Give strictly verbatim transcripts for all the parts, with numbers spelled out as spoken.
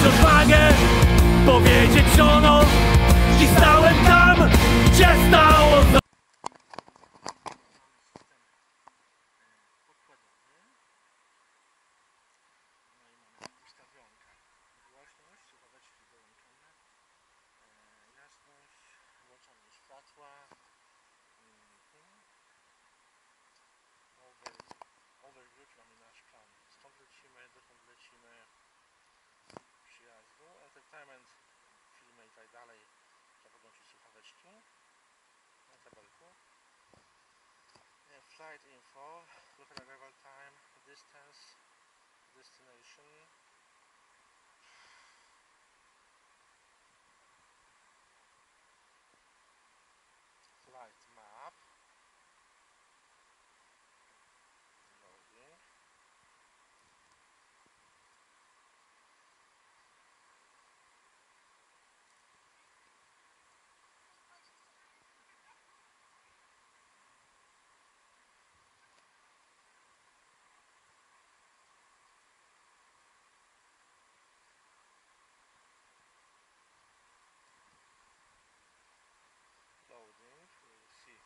mieć odwagę powiedzieć ono. I stałem tam, gdzie stało to. Filmy i tak dalej, trzeba podłączyć słuchaweczki na tabelku. Flight info, local arrival time, distance, destination. Flight map. Loading, we'll see.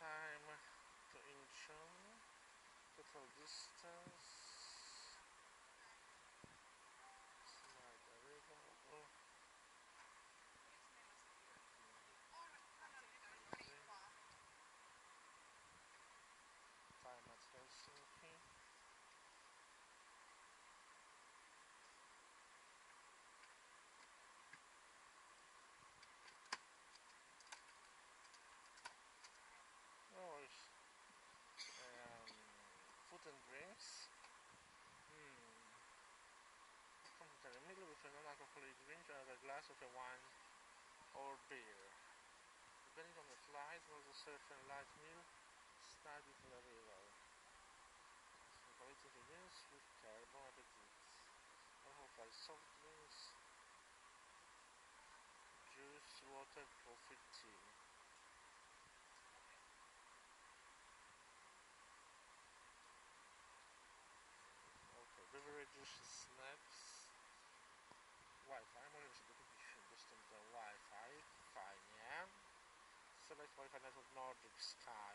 Time to Incheon, total distance, slide arrival. Oh. Time at Helsinki. Food and drinks. Hmm. Complimentary with a non-alcoholic drink and a glass of a wine or beer. Depending on the flight, we'll serve a light meal started with a arrival. Some quality meals with care, bon appetit. Alcohol-free soft drinks, juice, water, coffee, tea. Beverages, snaps, Wi-Fi, możemy sobie kupić dostęp do Wi-Fi, fajnie. Select Wi-Fi network Nordic Sky.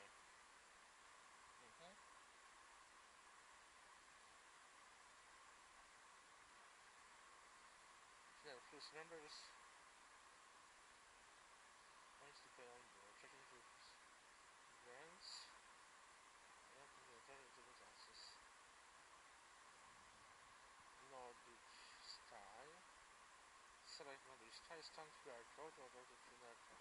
Mhm. Yeah, plus members. Points to pay on board, checking to grants. Yeah, to the access. Nordic Sky. Select Nordic Sky, stand Q R code or go to Q R code.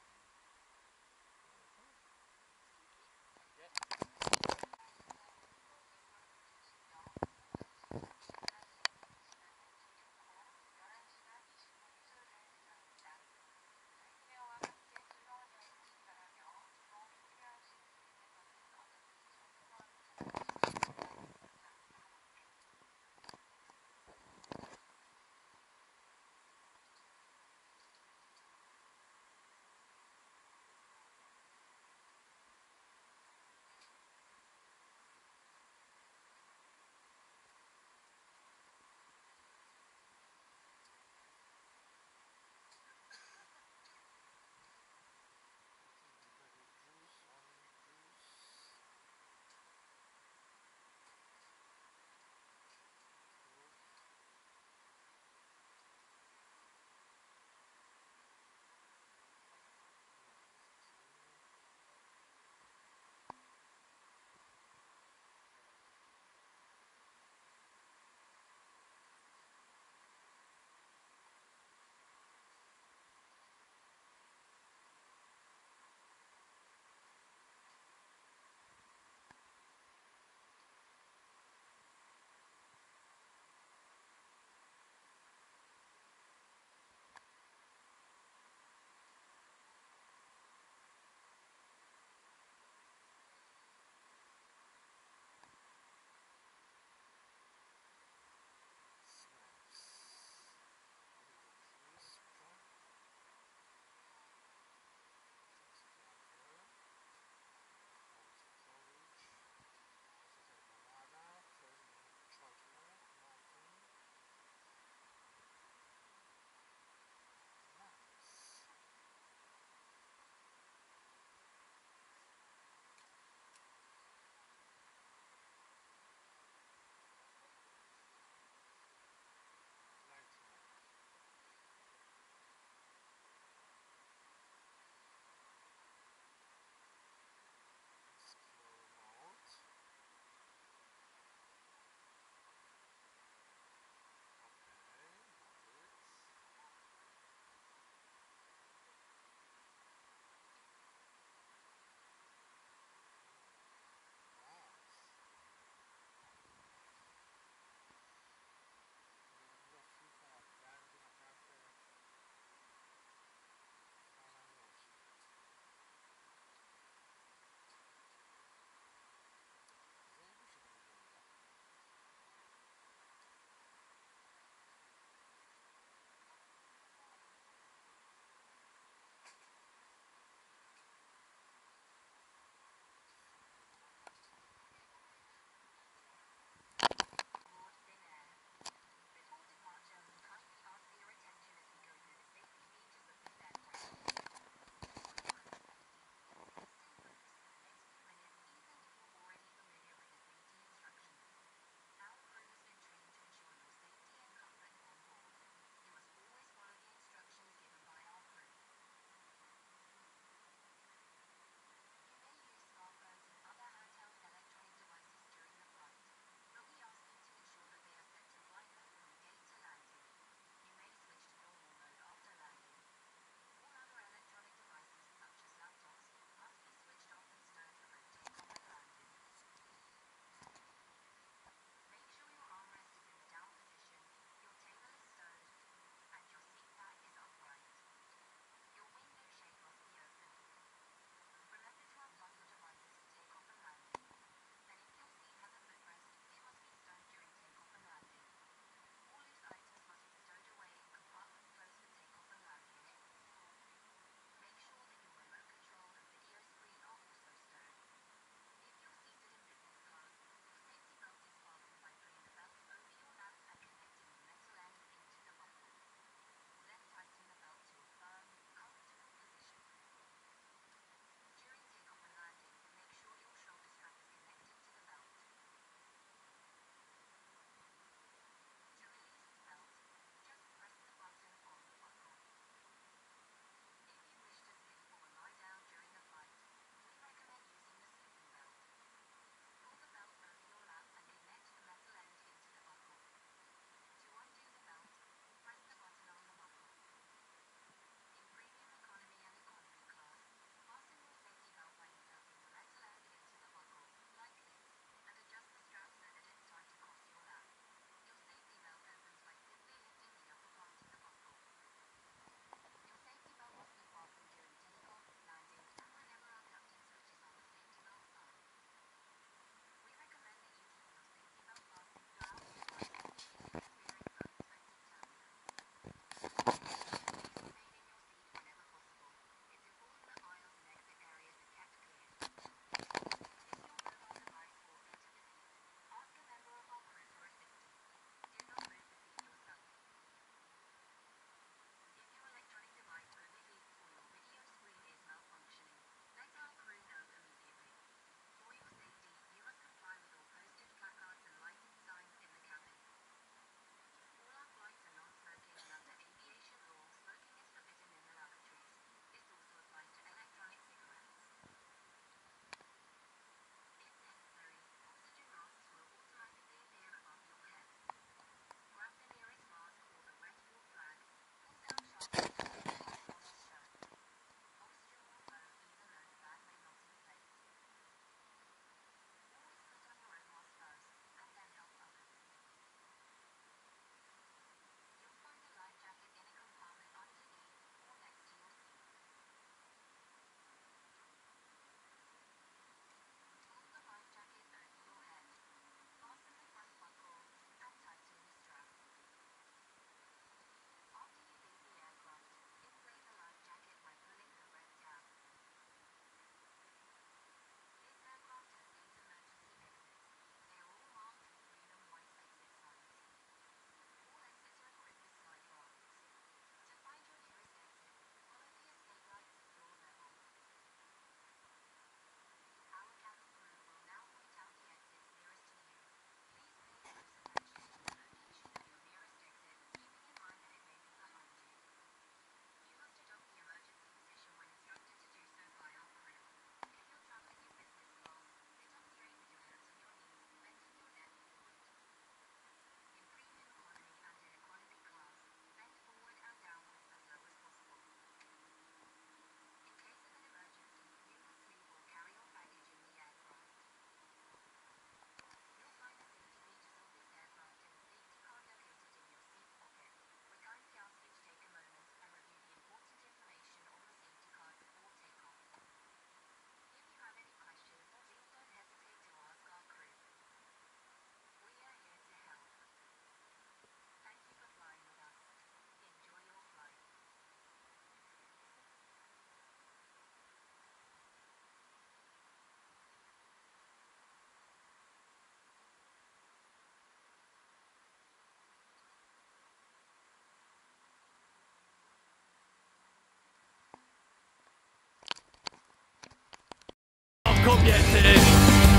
kobiety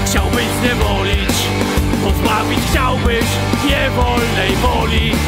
chciałbyś zniewolić, pozbawić chciałbyś niewolnej woli.